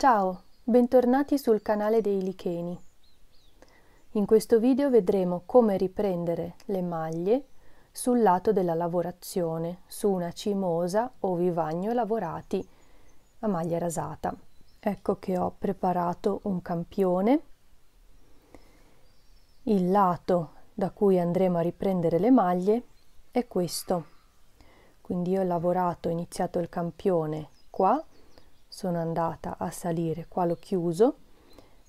Ciao, bentornati sul canale dei Licheni. In questo video vedremo come riprendere le maglie sul lato della lavorazione, su una cimosa o vivagno lavorati a maglia rasata. Ecco che ho preparato un campione. Il lato da cui andremo a riprendere le maglie è questo. Quindi io ho iniziato il campione qua, sono andata a salire qua, l'ho chiuso,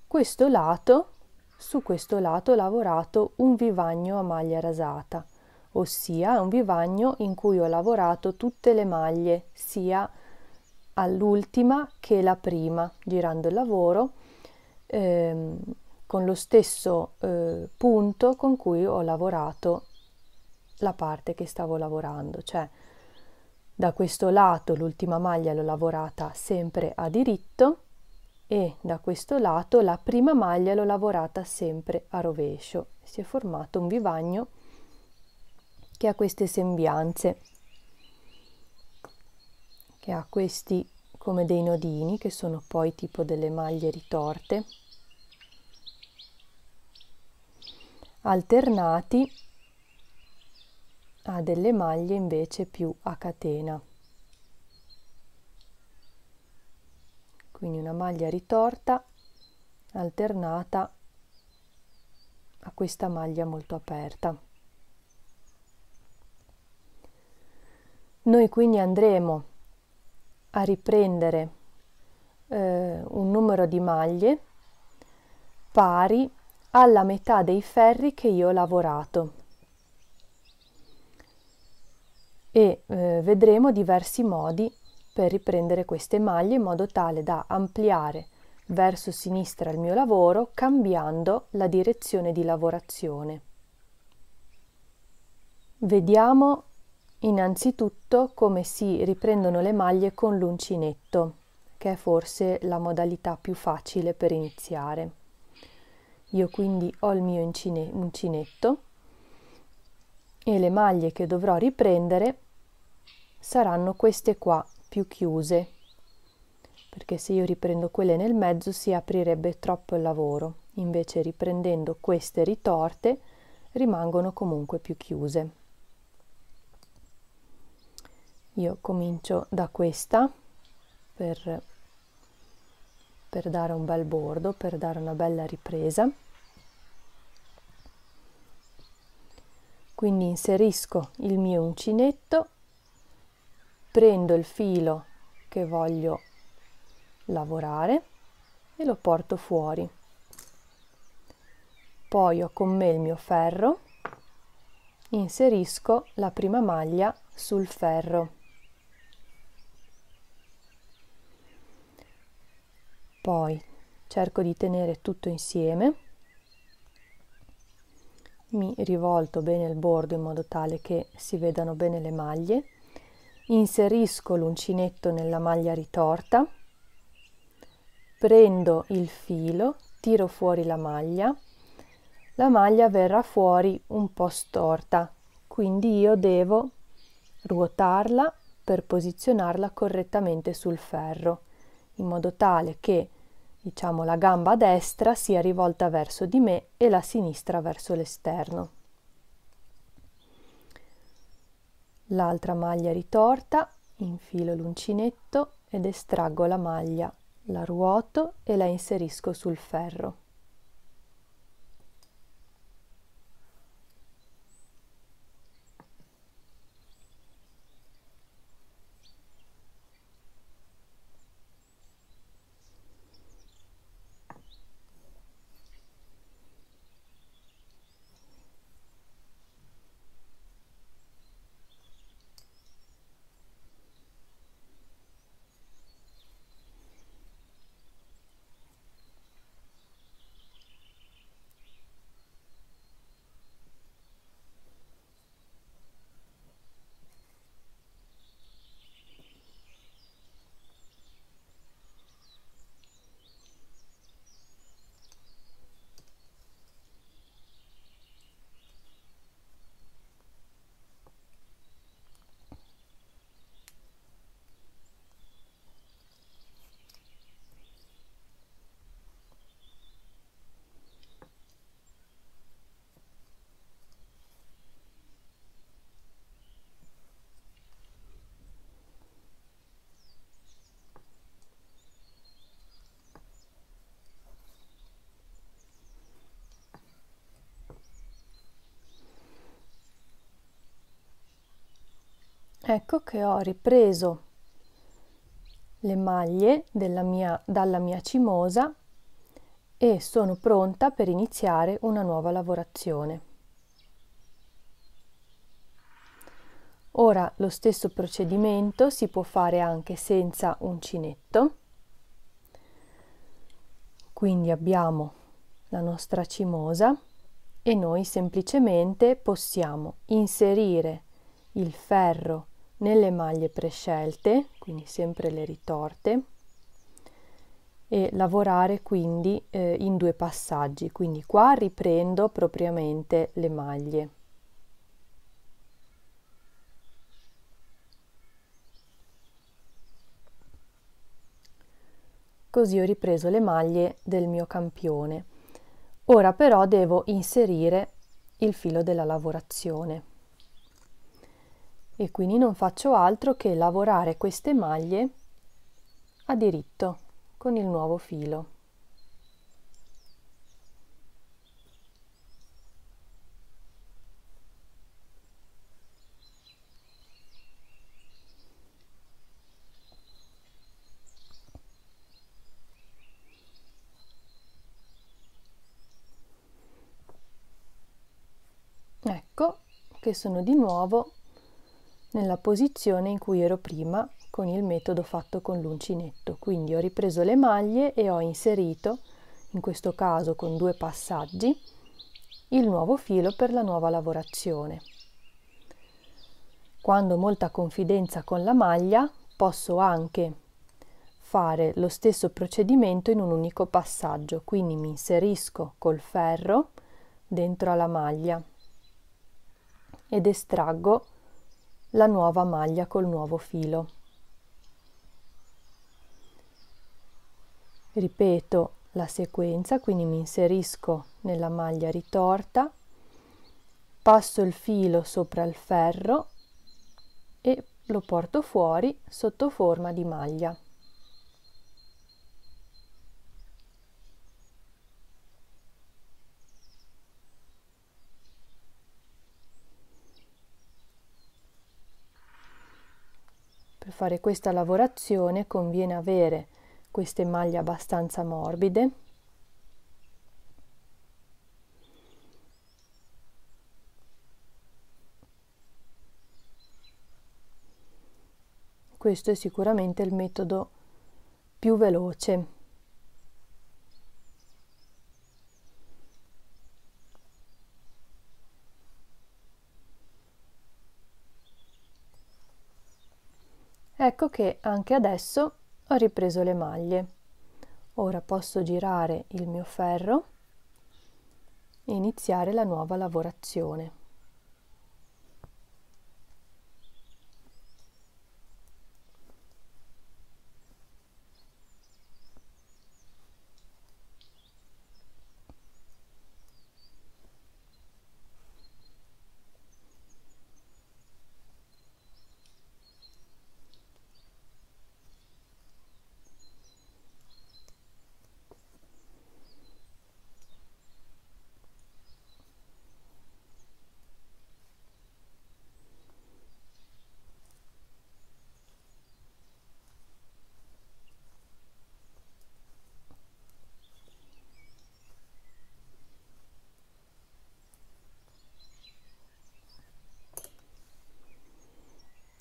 questo lato, su questo lato ho lavorato un vivagno a maglia rasata, ossia un vivagno in cui ho lavorato tutte le maglie, sia all'ultima che la prima, girando il lavoro con lo stesso punto con cui ho lavorato la parte che stavo lavorando, cioè da questo lato l'ultima maglia l'ho lavorata sempre a diritto e da questo lato la prima maglia l'ho lavorata sempre a rovescio. Si è formato un vivagno che ha queste sembianze, che ha questi come dei nodini che sono poi tipo delle maglie ritorte, alternati a delle maglie invece più a catena. Quindi una maglia ritorta alternata a questa maglia molto aperta. Noi quindi andremo a riprendere un numero di maglie pari alla metà dei ferri che io ho lavorato e vedremo diversi modi per riprendere queste maglie in modo tale da ampliare verso sinistra il mio lavoro cambiando la direzione di lavorazione. Vediamo innanzitutto come si riprendono le maglie con l'uncinetto, che è forse la modalità più facile per iniziare. Io quindi ho il mio uncinetto e le maglie che dovrò riprendere saranno queste qua, più chiuse, perché se io riprendo quelle nel mezzo si aprirebbe troppo il lavoro, invece riprendendo queste ritorte rimangono comunque più chiuse. Io comincio da questa per dare un bel bordo, per dare una bella ripresa. Quindi inserisco il mio uncinetto, prendo il filo che voglio lavorare e lo porto fuori. Poi ho con me il mio ferro, inserisco la prima maglia sul ferro. Poi cerco di tenere tutto insieme. Mi rivolto bene il bordo in modo tale che si vedano bene le maglie, inserisco l'uncinetto nella maglia ritorta, prendo il filo, tiro fuori la maglia verrà fuori un po' storta, quindi io devo ruotarla per posizionarla correttamente sul ferro, in modo tale che diciamo la gamba destra sia rivolta verso di me e la sinistra verso l'esterno. L'altra maglia ritorta, infilo l'uncinetto ed estraggo la maglia, la ruoto e la inserisco sul ferro. Ecco che ho ripreso le maglie dalla mia cimosa e sono pronta per iniziare una nuova lavorazione. Ora lo stesso procedimento si può fare anche senza uncinetto. Quindi abbiamo la nostra cimosa e noi semplicemente possiamo inserire il ferro nelle maglie prescelte, quindi sempre le ritorte, e lavorare quindi in due passaggi. Quindi qua riprendo propriamente le maglie. Così ho ripreso le maglie del mio campione. Ora però devo inserire il filo della lavorazione e quindi non faccio altro che lavorare queste maglie a diritto con il nuovo filo. Ecco che sono di nuovo nella posizione in cui ero prima con il metodo fatto con l'uncinetto. Quindi ho ripreso le maglie e ho inserito, in questo caso con due passaggi, il nuovo filo per la nuova lavorazione. Quando ho molta confidenza con la maglia, posso anche fare lo stesso procedimento in un unico passaggio, quindi mi inserisco col ferro dentro alla maglia ed estraggo la nuova maglia col nuovo filo. Ripeto la sequenza, quindi mi inserisco nella maglia ritorta, passo il filo sopra il ferro e lo porto fuori sotto forma di maglia. Per fare questa lavorazione conviene avere queste maglie abbastanza morbide . Questo è sicuramente il metodo più veloce . Ecco che anche adesso ho ripreso le maglie. Ora posso girare il mio ferro e iniziare la nuova lavorazione.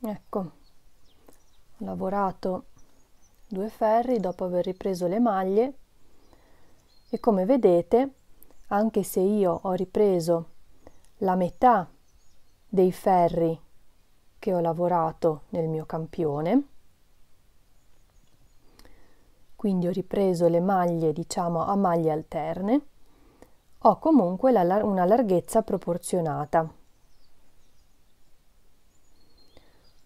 Ecco, ho lavorato due ferri dopo aver ripreso le maglie e come vedete, anche se io ho ripreso la metà dei ferri che ho lavorato nel mio campione, quindi ho ripreso le maglie, diciamo, a maglie alterne, ho comunque una larghezza proporzionata.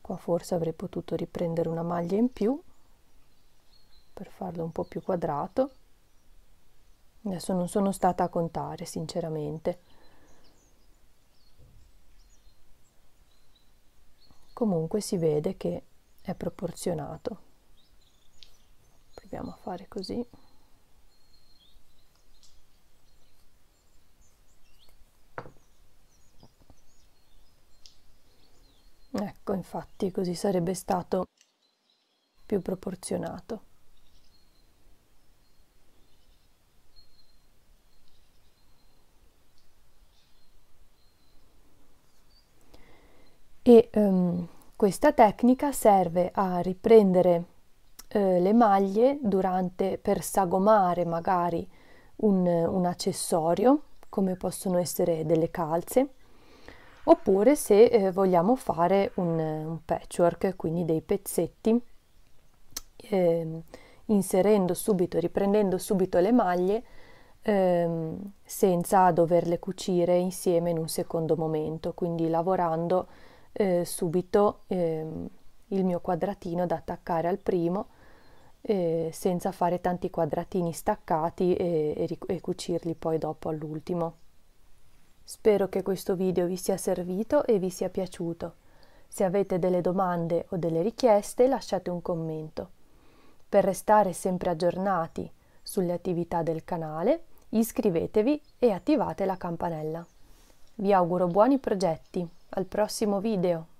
Qua forse avrei potuto riprendere una maglia in più per farlo un po' più quadrato. Adesso non sono stata a contare, sinceramente. Comunque si vede che è proporzionato. Proviamo a fare così. infatti, così sarebbe stato più proporzionato. E questa tecnica serve a riprendere le maglie per sagomare magari un accessorio, come possono essere delle calze, oppure se vogliamo fare un patchwork, quindi dei pezzetti, riprendendo subito le maglie senza doverle cucire insieme in un secondo momento, quindi lavorando subito il mio quadratino da attaccare al primo, senza fare tanti quadratini staccati e cucirli poi dopo all'ultimo. Spero che questo video vi sia servito e vi sia piaciuto. Se avete delle domande o delle richieste, lasciate un commento. Per restare sempre aggiornati sulle attività del canale, iscrivetevi e attivate la campanella. Vi auguro buoni progetti. Al prossimo video!